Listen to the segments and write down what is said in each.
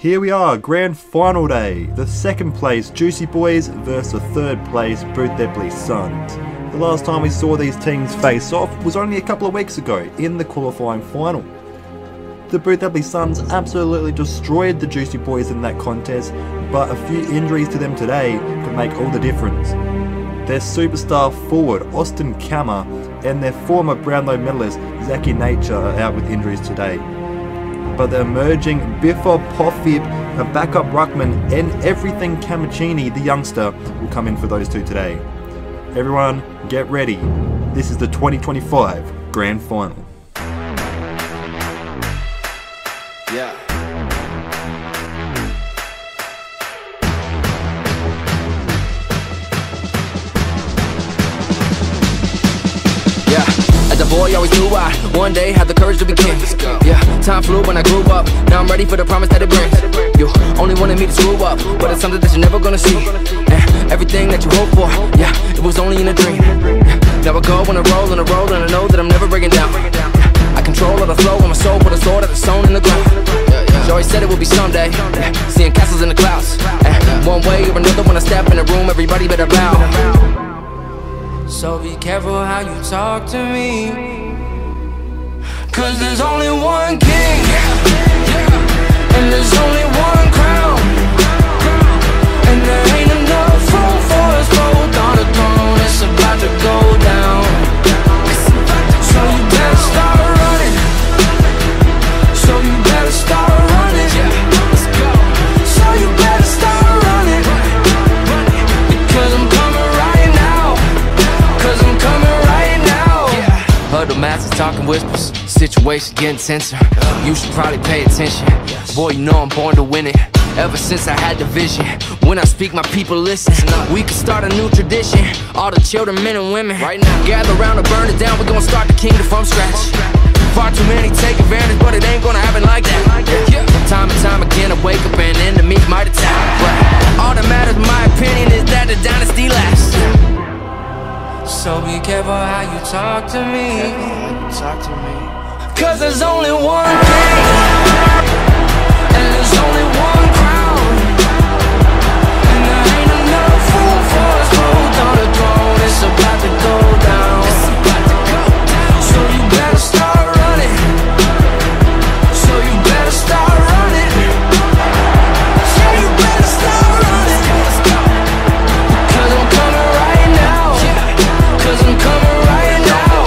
Here we are, grand final day. The second place Juicy Boys versus the third place Boothebly Suns. The last time we saw these teams face off was only a couple of weeks ago in the qualifying final. The Boothebly Suns absolutely destroyed the Juicy Boys in that contest, but a few injuries to them today can make all the difference. Their superstar forward Austin Kammer and their former Brownlow medalist Zaki Nature are out with injuries today. But the emerging Bifob Poffib, a backup ruckman, and everything Camuccini, the youngster, will come in for those two today. Everyone, get ready. This is the 2025 Grand Final. Yeah. Boy, always knew I one day had the courage to be king. Yeah, time flew when I grew up. Now I'm ready for the promise that it brings. You only wanted me to screw up, but it's something that you're never gonna see. And everything that you hoped for, yeah, it was only in a dream. Now I go on a roll and a roll, and I know that I'm never breaking down. I control all the flow on my soul with a sword that is sewn in the ground. She always said it would be someday, seeing castles in the clouds. One way or another, when I step in the room, everybody better bow. So be careful how you talk to me, 'cause there's only one king, and there's only one crown, and there ain't enough room for us both on the throne. It's about to go down, so you better start running. So you better start running. So you better start running, because I'm coming right now. 'Cause I'm coming right now. Yeah. Heard the masses talking whispers, situation getting tenser. You should probably pay attention. Boy, you know I'm born to win it. Ever since I had the vision, when I speak, my people listen. We can start a new tradition. All the children, men and women, right now gather round and burn it down. We're gonna start the kingdom from scratch. Far too many take advantage, but it ain't gonna happen like that. Yeah. Time and time again, I wake up and enemy might attack. But all that matters, my opinion, is that the dynasty lasts. So be careful how you talk to me, 'cause there's only one king, and there's only one crown, and there ain't enough room for us both on the throne. It's about to go down, so you better start running. So you better start running. So you better start running, 'cause I'm coming right now. 'Cause I'm coming right now.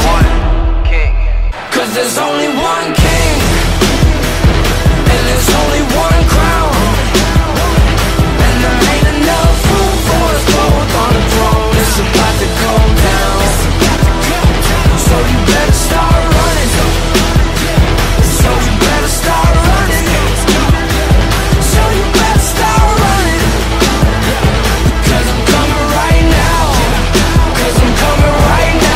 'Cause there's only one king, and there's only one crown, and there ain't enough room for us both on the throne. It's about to go down, so you better start running. So you better start running. So you better start running, 'cause I'm coming right now. 'Cause I'm coming right now.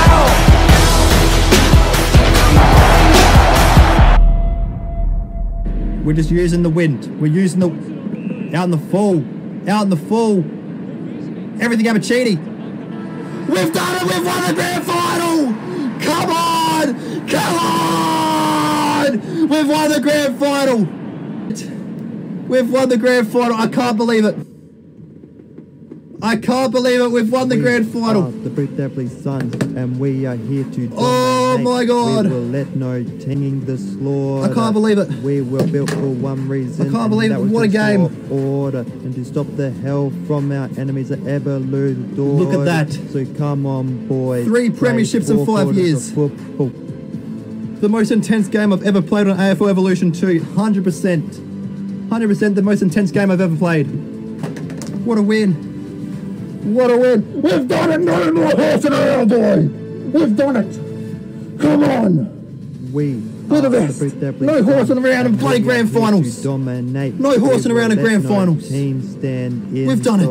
We're just using the wind. We're using the... out in the fall. Out in the fall. Everything Camuccini. We've done it! We've won the grand final! Come on! Come on! We've won the grand final! We've won the grand final! I can't believe it! I can't believe it! We've won the grand final! The Boothebly Suns, and we are here to... Oh my God! We will let no tinging the slaughter. I can't believe it! We were built for one reason. I can't believe it! What a game! Order, and to stop the hell from our enemies that ever lose the door. Look at that! So come on, boys! 3 premierships in 5 years. The most intense game I've ever played on AFL Evolution 2. 100%. 100% the most intense game I've ever played. What a win! What a win! We've done it! No more half an hour, boy! We've done it! Come on! We are the best! No horsing around and play grand finals! No horsing around in grand finals! We've done it!